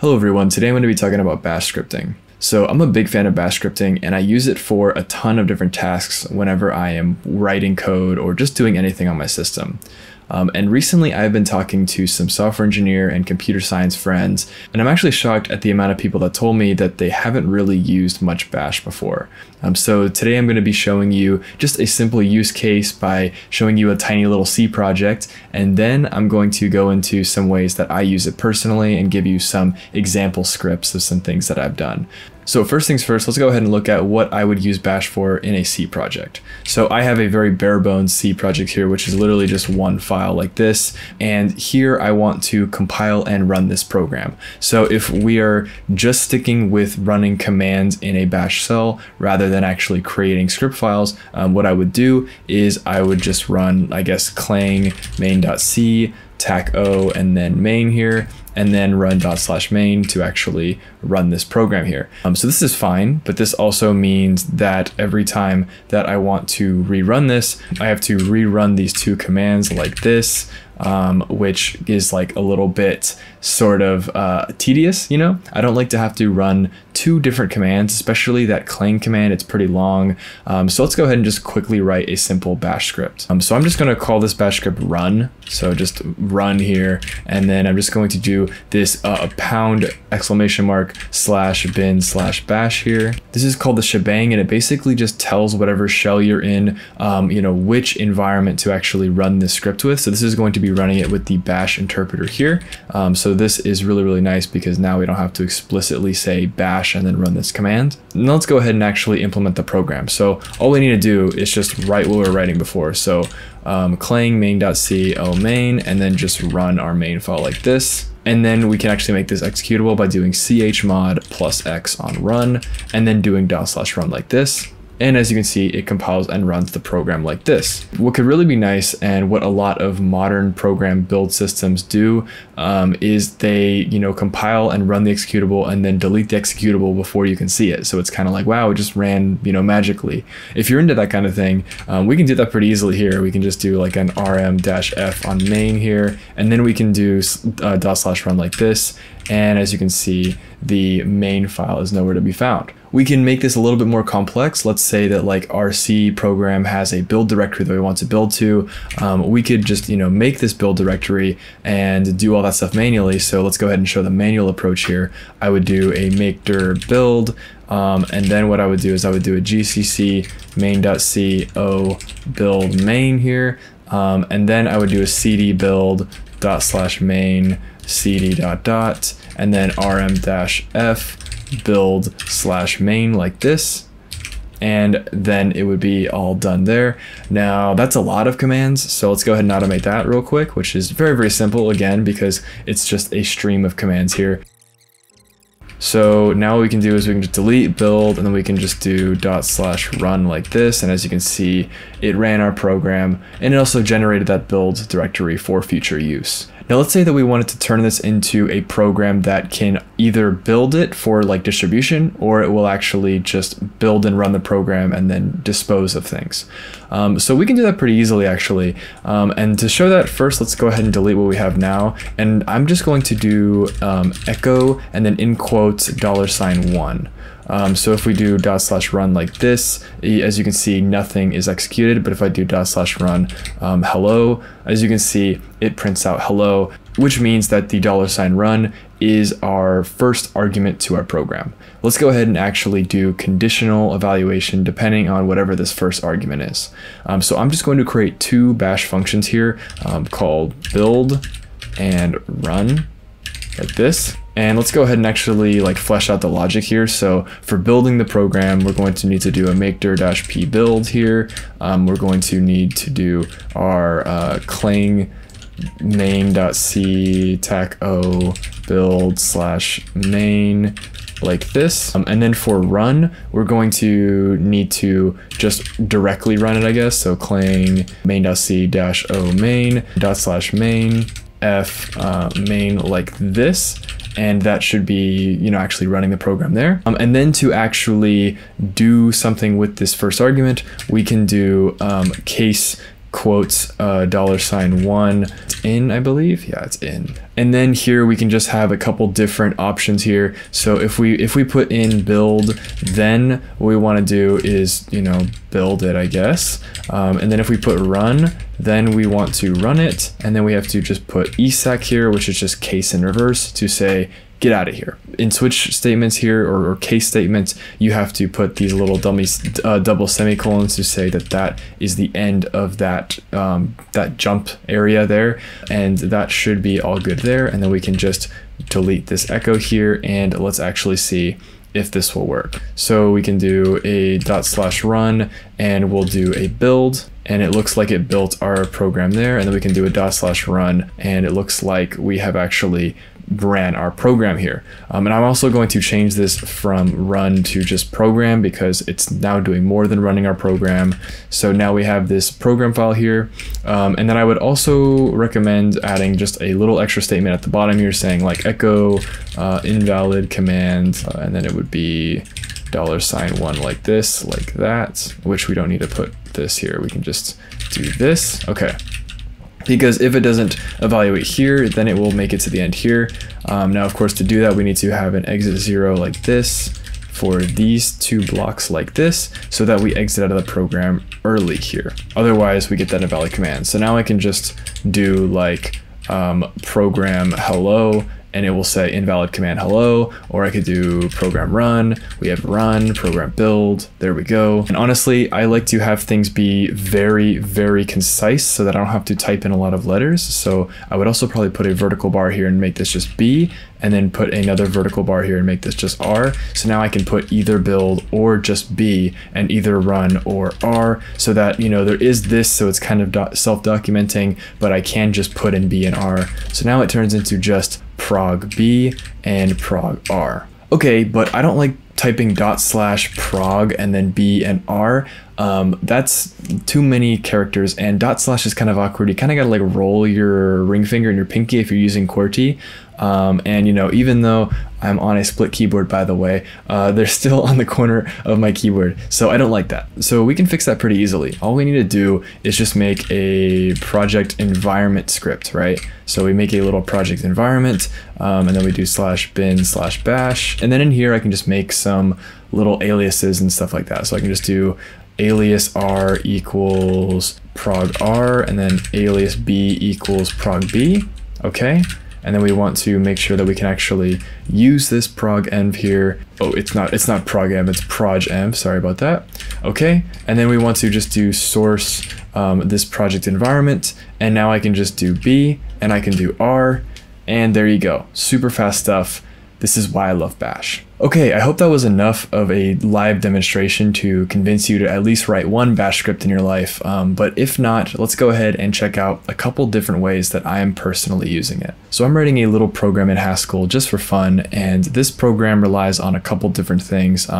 Hello everyone, today I'm going to be talking about bash scripting. So I'm a big fan of bash scripting and I use it for a ton of different tasks whenever I am writing code or just doing anything on my system. And recently I've been talking to some software engineer and computer science friends, and I'm actually shocked at the amount of people that told me that they haven't really used much bash before. So today I'm going to be showing you just a simple use case by showing you a tiny little C project, and then I'm going to go into some ways that I use it personally and give you some example scripts of some things that I've done. So first things first, let's go ahead and look at what I would use bash for in a C project. So I have a very bare bones C project here, which is literally just one file like this. And here I want to compile and run this program. So if we are just sticking with running commands in a bash shell rather than actually creating script files, what I would do is I would just run, I guess, clang main.c, tac o, and then main here, and then run /main to actually run this program here. So this is fine, but this also means that every time that I want to rerun this, I have to rerun these two commands like this, which is like a little bit sort of tedious, you know? I don't like to have to run two different commands, especially that clang command, it's pretty long. So let's go ahead and just quickly write a simple bash script. So I'm just gonna call this bash script run. So just run here, and then I'm just going to do this #!/bin/bash here. This is called the shebang, and it basically just tells whatever shell you're in, you know, which environment to actually run this script with. So this is going to be running it with the bash interpreter here. So this is really, really nice because now we don't have to explicitly say bash and then run this command. Now let's go ahead and actually implement the program. So all we need to do is just write what we were writing before. So clang main.c main, and then just run our main file like this. And then we can actually make this executable by doing chmod +x on run, and then doing /run like this. And as you can see, it compiles and runs the program like this. What could really be nice, and what a lot of modern program build systems do, is they, you know, compile and run the executable and then delete the executable before you can see it. So it's kind of like, wow, it just ran, you know, magically. If you're into that kind of thing, we can do that pretty easily here. We can just do like an rm-f on main here, and then we can do /run like this. And as you can see, the main file is nowhere to be found. We can make this a little bit more complex. Let's say that like our C program has a build directory that we want to build to. We could just, you know, make this build directory and do all that stuff manually. So let's go ahead and show the manual approach here. I would do a make dir build, and then what I would do is I would do a gcc main.co build main here, and then I would do a cd build /main cd ... and then rm-f build /main like this, and then it would be all done there. Now that's a lot of commands, so let's go ahead and automate that real quick, which is very, very simple again because it's just a stream of commands here. So now what we can do is we can just delete build, and then we can just do /run like this. And as you can see, it ran our program, and it also generated that build directory for future use. Now let's say that we wanted to turn this into a program that can either build it for like distribution, or it will actually just build and run the program and then dispose of things. So we can do that pretty easily actually. And to show that first, let's go ahead and delete what we have now. And I'm just going to do echo and then in quotes $1. So if we do /run like this, as you can see, nothing is executed. But if I do /run hello, as you can see, it prints out hello, which means that the $run is our first argument to our program. Let's go ahead and actually do conditional evaluation depending on whatever this first argument is. So I'm just going to create two bash functions here called build and run like this. And let's go ahead and actually like flesh out the logic here. So for building the program, we're going to need to do a make dir-p build here. We're going to need to do our clang main.c tac-o build /main like this. And then for run, we're going to need to just directly run it, I guess. So clang main.c -o main /main f main like this. And that should be, you know, actually running the program there. And then to actually do something with this first argument, we can do case quotes $1 in, I believe. Yeah, it's in. And then here we can just have a couple different options here. So if we put in build, then what we want to do is, you know, build it, I guess. And then if we put run, then we want to run it. And then we have to just put ESAC here, which is just case in reverse, to say, get out of here. In switch statements here, or case statements, you have to put these little dummy double semicolons to say that that is the end of that that jump area there, and that should be all good there. And then we can just delete this echo here, and let's actually see if this will work. So we can do a ./run, and we'll do a build, and it looks like it built our program there. And then we can do a ./run, and it looks like we have actually ran our program here. And I'm also going to change this from run to just program, because it's now doing more than running our program. So now we have this program file here. And then I would also recommend adding just a little extra statement at the bottom here saying like echo invalid command, and then it would be $1 like this, like that, which we don't need to put this here. We can just do this. Okay. Because if it doesn't evaluate here, then it will make it to the end here. Now, of course, to do that, we need to have an exit 0 like this for these two blocks like this, so that we exit out of the program early here. Otherwise, we get that invalid command. So now I can just do like program hello, and it will say invalid command hello, or I could do program run. We have run, program build, there we go. And honestly, I like to have things be very, very concise so that I don't have to type in a lot of letters. So I would also probably put a vertical bar here and make this just B, and then put another vertical bar here and make this just R. So now I can put either build or just B, and either run or R, so that, you know, there is this, so it's kind of self-documenting, but I can just put in B and R. So now it turns into just prog B and prog R. Okay, but I don't like typing ./prog and then B and R. That's too many characters, and ./ is kind of awkward. You kind of got to like roll your ring finger and your pinky if you're using QWERTY. And you know, even though I'm on a split keyboard, by the way, they're still on the corner of my keyboard. So I don't like that. So we can fix that pretty easily. All we need to do is just make a project environment script, right? So we make a little project environment, and then we do /bin/bash. And then in here, I can just make some little aliases and stuff like that. So I can just do alias R equals prog R, and then alias B equals prog B. Okay. And then we want to make sure that we can actually use this progenv here. Oh, it's not progenv, it's progenv. Sorry about that. Okay. And then we want to just do source this project environment. And now I can just do B, and I can do R, and there you go. Super fast stuff. This is why I love Bash. Okay, I hope that was enough of a live demonstration to convince you to at least write one Bash script in your life. But if not, let's go ahead and check out a couple different ways that I am personally using it. So I'm writing a little program in Haskell just for fun, and this program relies on a couple different things.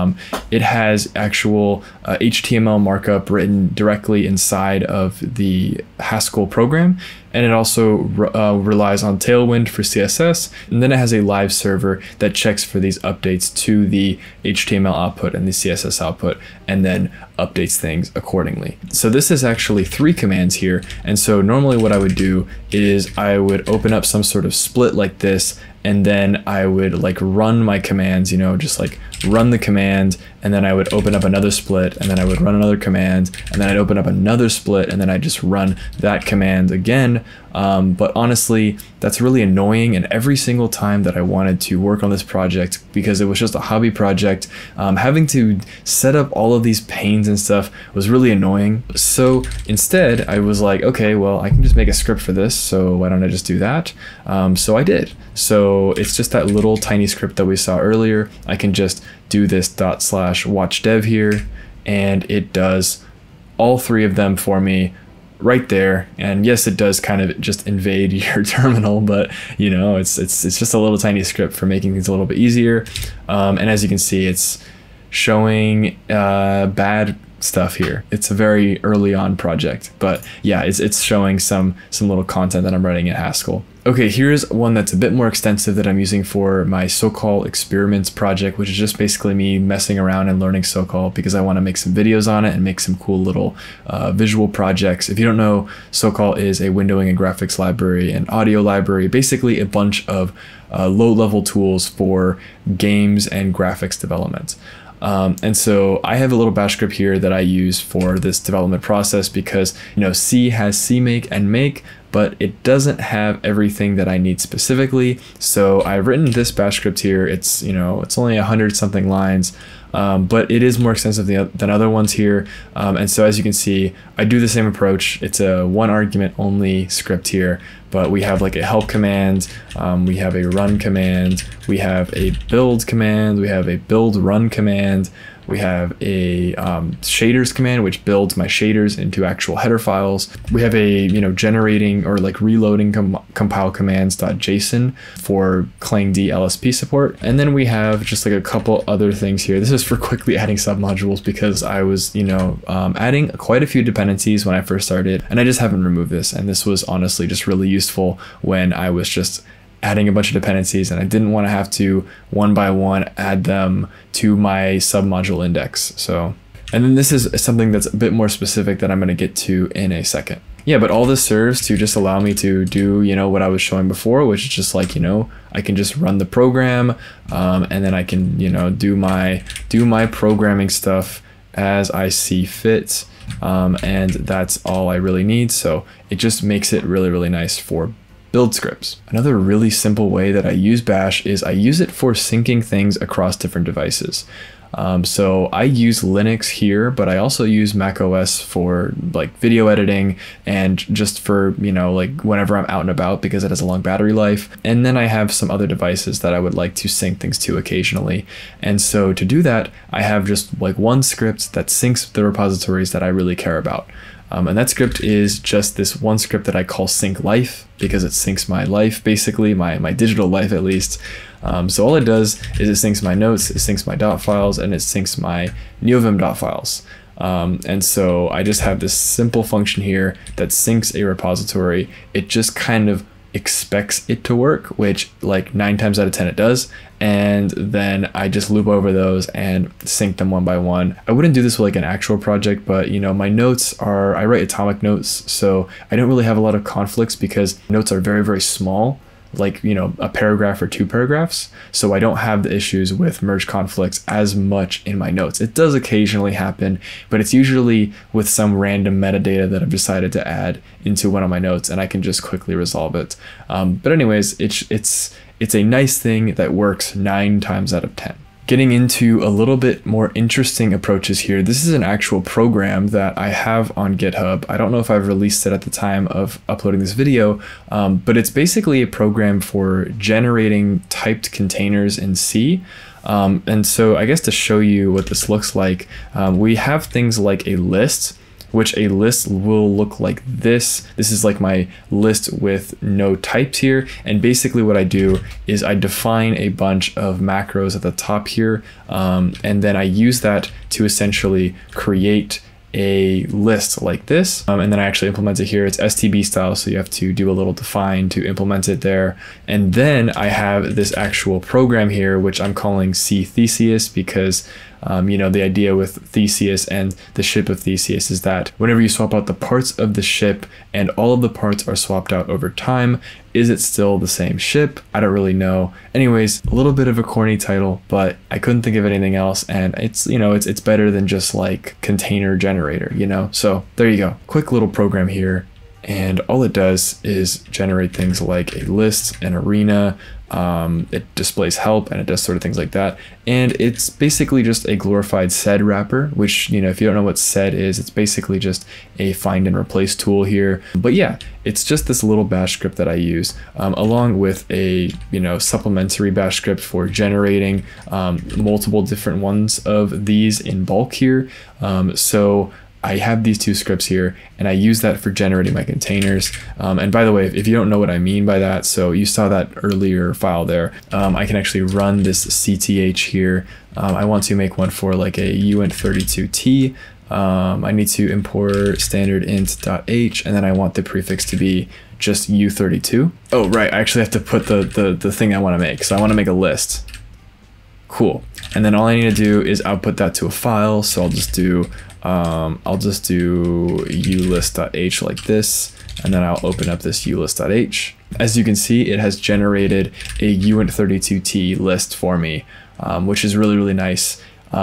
It has actual HTML markup written directly inside of the Haskell program, and it also relies on Tailwind for CSS, and then it has a live server that checks for these updates to the HTML output and the CSS output, and then updates things accordingly. So this is actually 3 commands here, and so normally what I would do is I would open up some sort of split like this, and then I would like run my commands, you know, just like run the command, and then I would open up another split, and then I would run another command, and then I'd open up another split, and then I just run that command again. But honestly, that's really annoying, and every single time that I wanted to work on this project, because it was just a hobby project, having to set up all of these panes and stuff was really annoying. So instead I was like, okay, well, I can just make a script for this, so why don't I just do that? So I did. So it's just that little tiny script that we saw earlier. I can just do this ./watchdev here, and it does all 3 of them for me right there. And yes, it does kind of just invade your terminal, but you know, it's just a little tiny script for making things a little bit easier. And as you can see, it's showing bad stuff here. It's a very early on project, but yeah, it's showing some little content that I'm writing in Haskell. Okay, here's one that's a bit more extensive that I'm using for my SoCal experiments project, which is just basically me messing around and learning SoCal because I want to make some videos on it and make some cool little visual projects. If you don't know, SoCal is a windowing and graphics library and audio library, basically a bunch of low-level tools for games and graphics development. And so I have a little bash script here that I use for this development process because, you know, C has CMake and make, but it doesn't have everything that I need specifically. So I've written this bash script here. It's, you know, it's only 100-something lines, but it is more extensive than other ones here. And so as you can see, I do the same approach. It's a one argument only script here, but we have like a help command, we have a run command, we have a build command, we have a build run command, we have a shaders command, which builds my shaders into actual header files. We have a, you know, generating or like reloading compile commands.json for Clang D LSP support. And then we have just like a couple other things here. This is for quickly adding submodules because I was, you know, adding quite a few dependencies when I first started, and I just haven't removed this. And this was honestly just really useful when I was just adding a bunch of dependencies and I didn't want to have to one by one add them to my submodule index. So, and then this is something that's a bit more specific that I'm going to get to in a second. Yeah, but all this serves to just allow me to do, you know, what I was showing before, which is just like, you know, I can just run the program and then I can, you know, do my programming stuff as I see fit. And that's all I really need. So it just makes it really, really nice for build scripts. Another really simple way that I use Bash is I use it for syncing things across different devices. So I use Linux here, but I also use macOS for like video editing and just for, you know, like whenever I'm out and about because it has a long battery life. And then I have some other devices that I would like to sync things to occasionally. And so to do that, I have just like one script that syncs the repositories that I really care about. And that script is just this one script that I call sync life because it syncs my life, basically my digital life at least. So all it does is it syncs my notes, it syncs my dot files, and it syncs my NeoVim dot files. And so I just have this simple function here that syncs a repository. It just kind of expects it to work, which like 9 times out of 10 it does. And then I just loop over those and sync them one by one. I wouldn't do this with like an actual project, but you know, my notes are, I write atomic notes. So I don't really have a lot of conflicts because notes are very, very small, like, you know, a paragraph or 2 paragraphs. So I don't have the issues with merge conflicts as much in my notes. It does occasionally happen, but it's usually with some random metadata that I've decided to add into one of my notes and I can just quickly resolve it. But anyways, it's a nice thing that works 9 times out of 10. Getting into a little bit more interesting approaches here. This is an actual program that I have on GitHub. I don't know if I've released it at the time of uploading this video, but it's basically a program for generating typed containers in C. And so I guess to show you what this looks like, we have things like a list, which a list will look like this. This is like my list with no types here. And basically what I do is I define a bunch of macros at the top here. And then I use that to essentially create a list like this. And then I actually implement it here. It's STB style, so you have to do a little define to implement it there. And then I have this actual program here, which I'm calling C Theseus because you know, the idea with Theseus and the ship of Theseus is that whenever you swap out the parts of the ship and all of the parts are swapped out over time, is it still the same ship? I don't really know. Anyways, a little bit of a corny title, but I couldn't think of anything else. And it's, you know, it's better than just like container generator, you know? So there you go. Quick little program here. And all it does is generate things like a list, an arena, it displays help, and it does sort of things like that. And it's basically just a glorified sed wrapper, which, you know, if you don't know what sed is, it's basically just a find and replace tool here. But yeah, it's just this little bash script that I use, along with a, you know, supplementary bash script for generating multiple different ones of these in bulk here. So I have these 2 scripts here and I use that for generating my containers. And by the way, if you don't know what I mean by that, so you saw that earlier file there, I can actually run this CTH here. I want to make one for like a Uint32T. I need to import standard int.h, and then I want the prefix to be just U32. Oh, right, I actually have to put the thing I want to make. So I want to make a list. Cool. And then all I need to do is output that to a file. So I'll just do ulist.h like this, and then I'll open up this ulist.h. As you can see, it has generated a uint32t list for me, which is really, really nice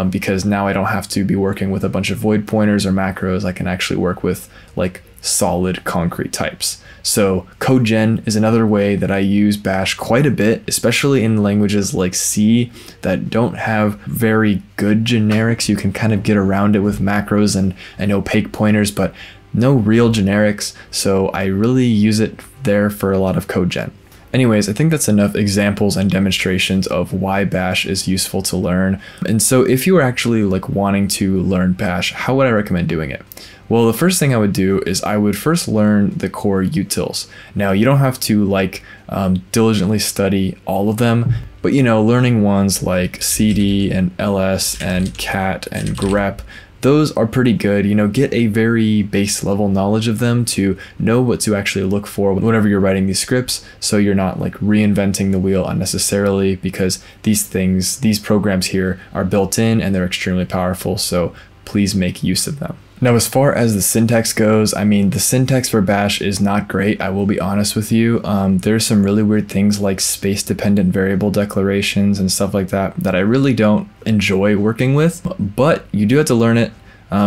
because now I don't have to be working with a bunch of void pointers or macros. I can actually work with like solid concrete types. So code gen is another way that I use Bash quite a bit, especially in languages like C that don't have very good generics. You can kind of get around it with macros and opaque pointers, but no real generics. So I really use it there for a lot of code gen. Anyways, I think that's enough examples and demonstrations of why Bash is useful to learn. And so if you were actually like wanting to learn Bash, how would I recommend doing it? Well, the first thing I would do is I would first learn the core utils. Now, you don't have to like diligently study all of them, but you know, learning ones like cd and ls and cat and grep, those are pretty good. You know, get a very base level knowledge of them to know what to actually look for whenever you're writing these scripts, so you're not like reinventing the wheel unnecessarily, because these things, these programs here are built in and they're extremely powerful, so please make use of them. Now, as far as the syntax goes, I mean, the syntax for Bash is not great. I will be honest with you. There's some really weird things like space-dependent variable declarations and stuff like that that I really don't enjoy working with, but you do have to learn it.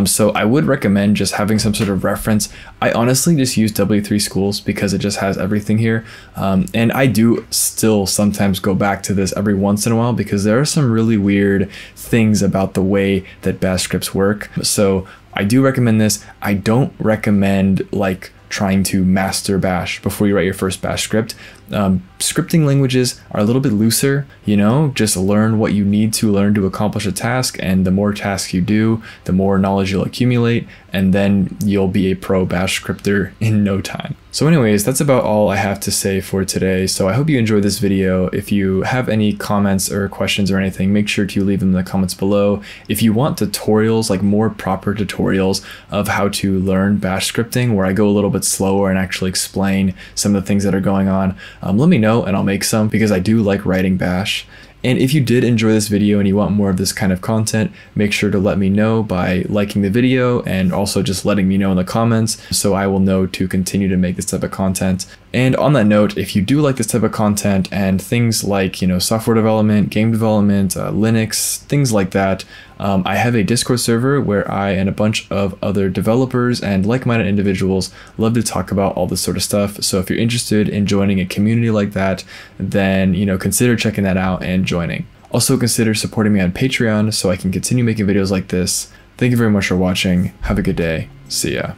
So I would recommend just having some sort of reference. I honestly just use W3Schools because it just has everything here. And I do still sometimes go back to this every once in a while because there are some really weird things about the way that Bash scripts work. So I do recommend this. I don't recommend like trying to master Bash before you write your first Bash script. Scripting languages are a little bit looser, you know, just learn what you need to learn to accomplish a task. And the more tasks you do, the more knowledge you'll accumulate, and then you'll be a pro Bash scripter in no time. So anyways, that's about all I have to say for today. So I hope you enjoyed this video. If you have any comments or questions or anything, make sure to leave them in the comments below. If you want tutorials, like more proper tutorials of how to learn Bash scripting, where I go a little bit slower and actually explain some of the things that are going on, let me know and I'll make some, because I do like writing Bash. And if you did enjoy this video and you want more of this kind of content, make sure to let me know by liking the video and also just letting me know in the comments, so I will know to continue to make this type of content. And on that note, if you do like this type of content and things like, you know, software development, game development, Linux, things like that, I have a Discord server where I and a bunch of other developers and like-minded individuals love to talk about all this sort of stuff. So if you're interested in joining a community like that, then, you know, consider checking that out and joining. Also consider supporting me on Patreon so I can continue making videos like this. Thank you very much for watching. Have a good day. See ya.